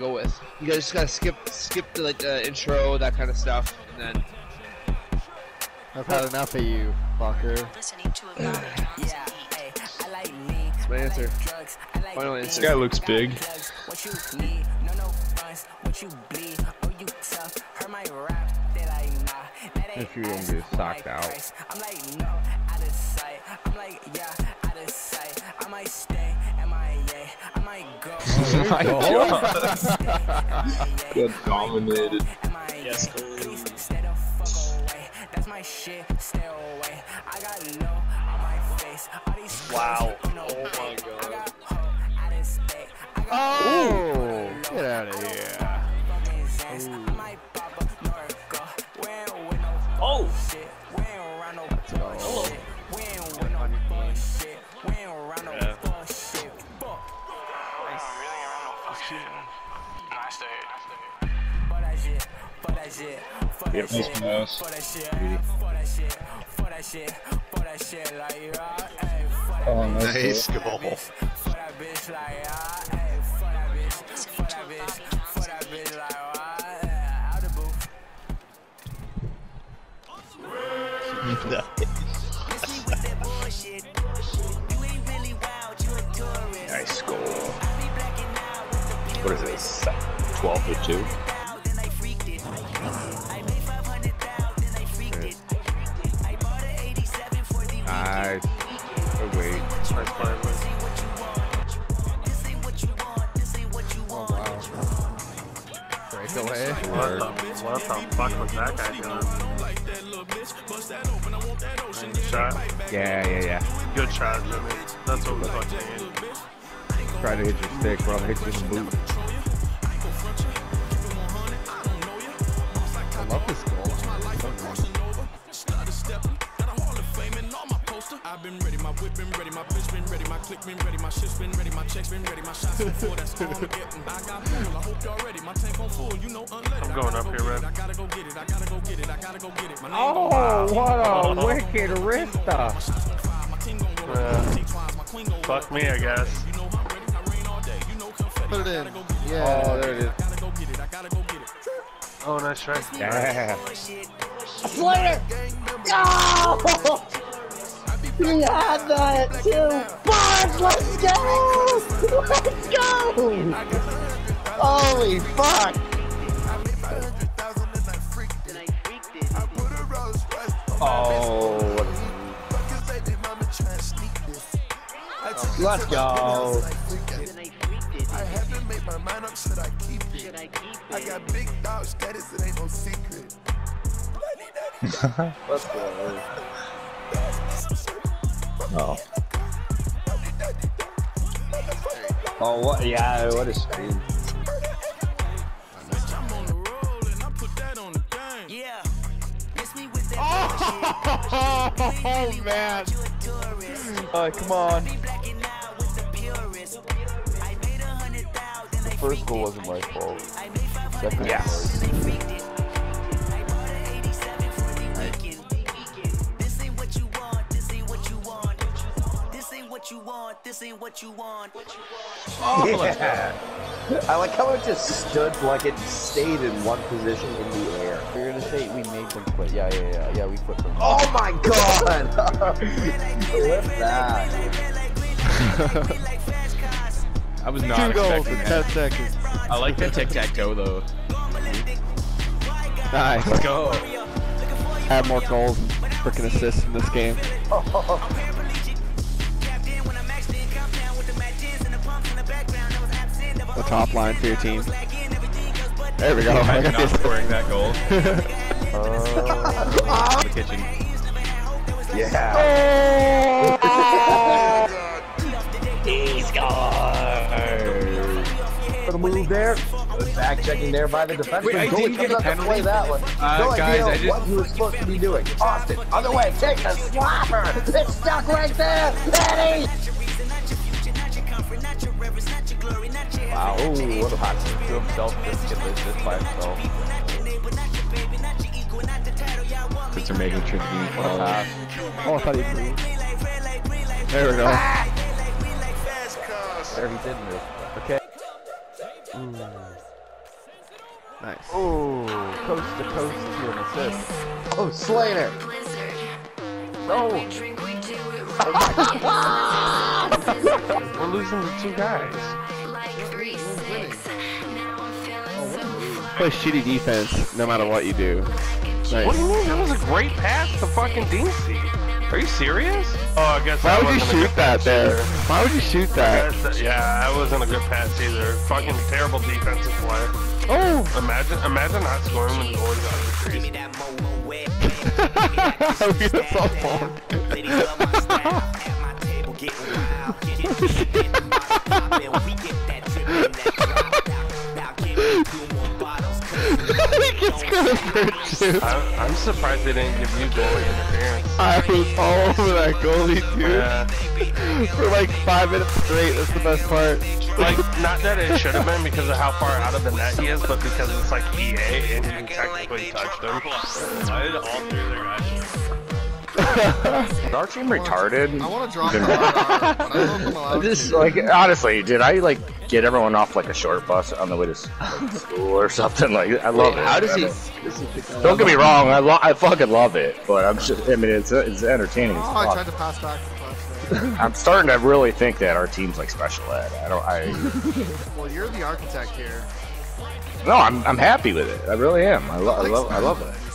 go with. You guys just gotta skip the, like, intro, that kind of stuff, and then. I've had enough of you, fucker. That's my answer. Final answer. This guy looks big. If you don't get socked out. I'm like, no, out of sight. I'm like, yeah, out of sight. I might stay, am I, yeah, I might go. Oh my god. Good dominated. Yes, shit, stay away. I got low on my face. Wow. Oh my god. Oh, get out of here. Oh shit. We ain't run no bullshit. We ain't win no bullshit. We ain't run no bullshit. Nice day. But I shit. But I shit. Yep, nice mouse. Oh, nice goal. Nice goal. What is this? 12 to 2? Nice. Oh, wait. Nice breakaway. What the fuck was that guy doing? Good shot? Yeah. Good shot, Jimmy. That's what we're fucking in. Try to hit your stick, bro. Hit your boot. I love this goal. I've been ready, my whip been ready, my bitch been ready, my click been ready, my shit's been ready, my checks been ready, my shots been full, that's all I'm getting. I got full, I hope y'all ready, my tank on full, you know unleaded. I'm going up here, man. I gotta go get it, I gotta go get it, I gotta go get it. Oh, what a wicked wrist up. Fuck me, I guess. Put it in. Yeah. Oh, there it is. Oh, nice try. Yeah. Slater! No! We had that too. Fuck! Let's go! Let's go! Holy fuck! Oh! Let's go! I haven't made my mind up. Should I keep it? I got big dog status. It ain't no secret. Let's go! Oh. Oh, what? Yeah, what a stream. Oh, man. Oh, come on. The first goal wasn't my fault. Definitely. Yes. This ain't what you want. Oh, yeah. I like how it just stood like it stayed in one position in the air. You're gonna say we made them quit. Yeah, we quit them. Oh my god! Flip that. I was not expecting that. 10 seconds. I like the tic-tac-toe though. Nice. Let's go. I have more goals and freaking assists in this game. Oh. The top line for your team. There we go. I'm not scoring that goal. The kitchen. Yeah. Oh. He scored. Little move there. Back checking there by the defense. Wait, I didn't get a penalty. That one. No guys, idea what he was supposed to be doing. Austin, other way. Take a slapper. It's stuck right there. Eddie. Wow, ooh, what a hot shot to himself, just by himself. Kids are making tricky. Oh, I thought he moved. There we go. There he did move. Okay. Nice. Oh, coast to coast here and assist. Oh, Slater. No. We're losing the two guys. Play shitty defense no matter what you do. Nice. What do you mean? That was a great pass to fucking Dinxzy. Are you serious? Oh, I guess. Why would you shoot that there? Why would you shoot that? Yeah, I wasn't a good pass either. Fucking terrible defensive play. Oh, imagine not scoring when the goal is out of the crease. That's awful. He gets kind of I'm surprised they didn't give you goalie interference. I was all over that goalie, dude. Yeah. For like 5 minutes straight, that's the best part. Like, not that it should have been because of how far out of the net he is, but because it's like EA and you can technically touch them. I did all through there, guys. Is our team retarded? I want to draw I just, like, honestly, dude, I like get everyone off like a short bus on the way to school or something. Like, I love it. How does he? Don't get me wrong, I fucking love it, but I'm just, I mean, it's entertaining. Oh, I tried to pass back the bus. I'm starting to really think that our team's like special ed. Well, you're the architect here. No, I'm happy with it. I really am. I love it.